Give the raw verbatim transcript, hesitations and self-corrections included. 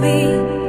thee.